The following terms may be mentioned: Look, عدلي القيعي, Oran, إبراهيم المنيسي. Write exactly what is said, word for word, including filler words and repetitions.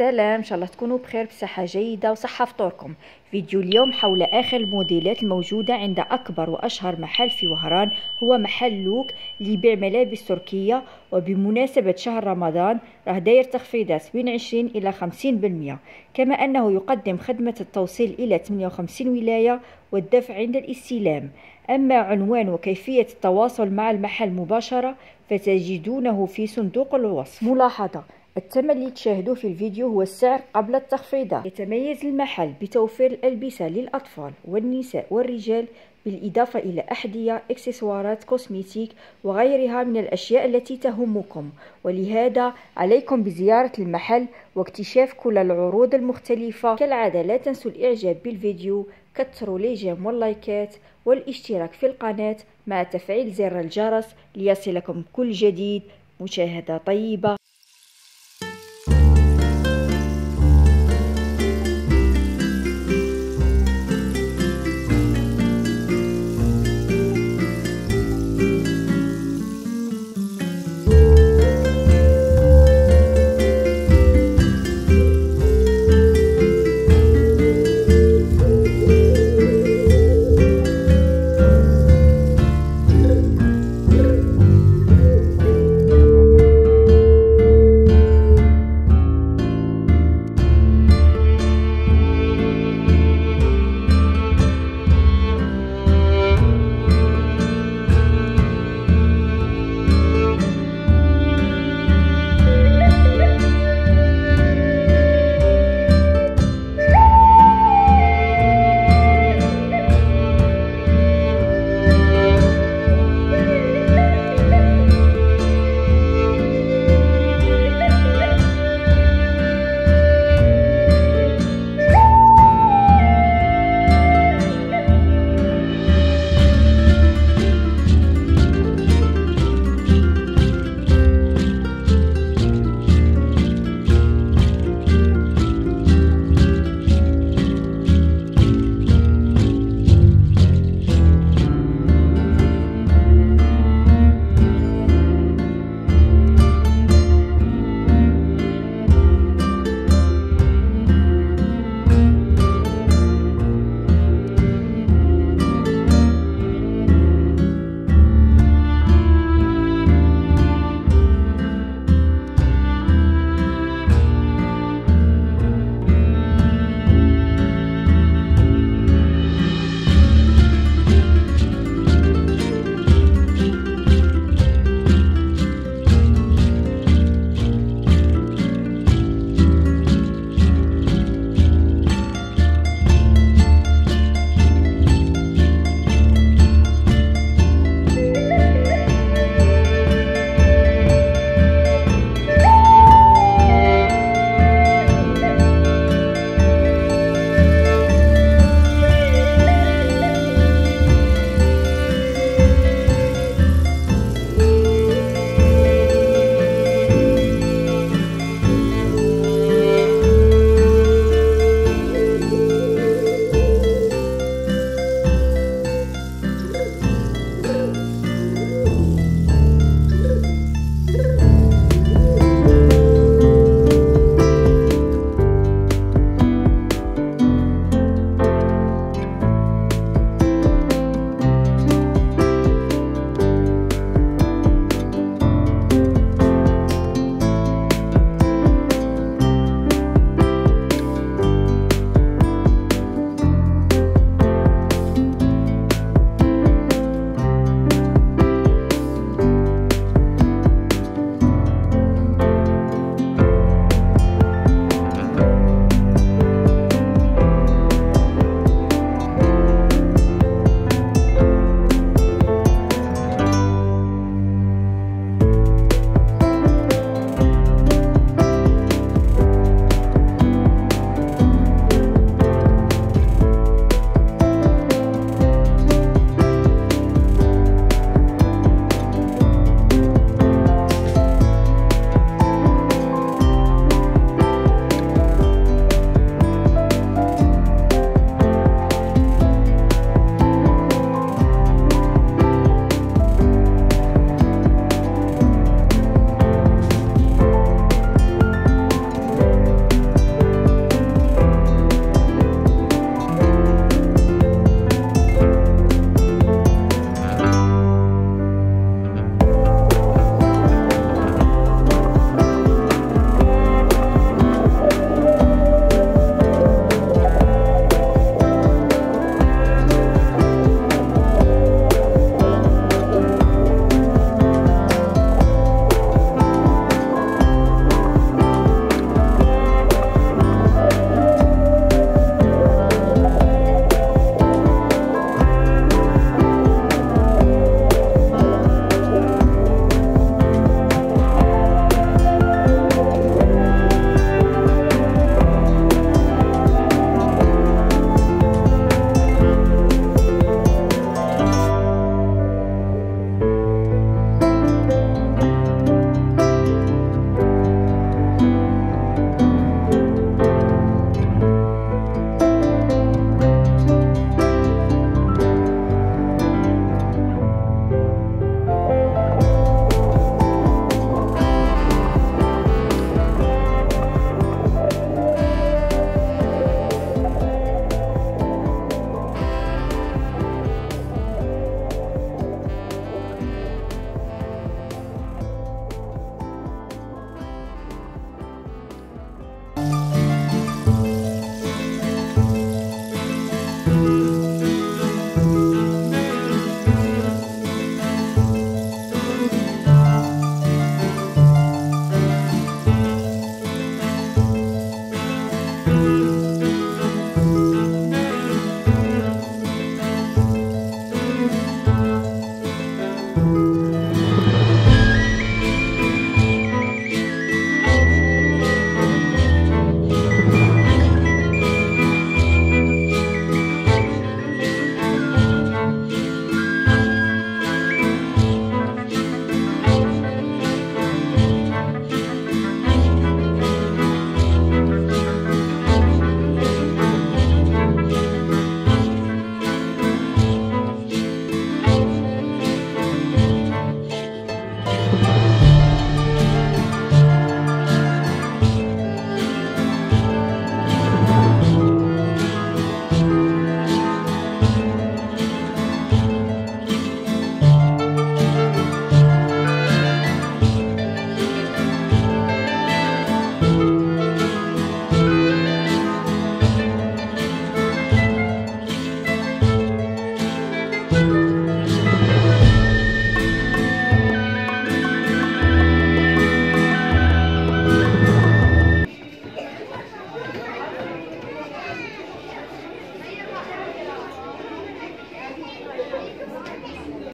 السلام، ان شاء الله تكونوا بخير بصحه جيده وصحه فطوركم. فيديو اليوم حول اخر الموديلات الموجوده عند اكبر واشهر محل في وهران، هو محل لوك اللي يبيع ملابس تركيه. وبمناسبه شهر رمضان راه داير تخفيضات بين عشرين الى خمسين بالمئة، كما انه يقدم خدمه التوصيل الى ثمانية وخمسين ولايه والدفع عند الاستلام. اما عنوان وكيفيه التواصل مع المحل مباشره فتجدونه في صندوق الوصف. ملاحظه: الثمن اللي تشاهدوه في الفيديو هو السعر قبل التخفيضات. يتميز المحل بتوفير الألبسة للأطفال والنساء والرجال، بالإضافة إلى أحذية، إكسسوارات، كوسميتيك وغيرها من الأشياء التي تهمكم. ولهذا عليكم بزيارة المحل واكتشاف كل العروض المختلفة. كالعادة لا تنسوا الإعجاب بالفيديو، كتروا لي جيم واللايكات والاشتراك في القناة مع تفعيل زر الجرس ليصلكم كل جديد. مشاهدة طيبة.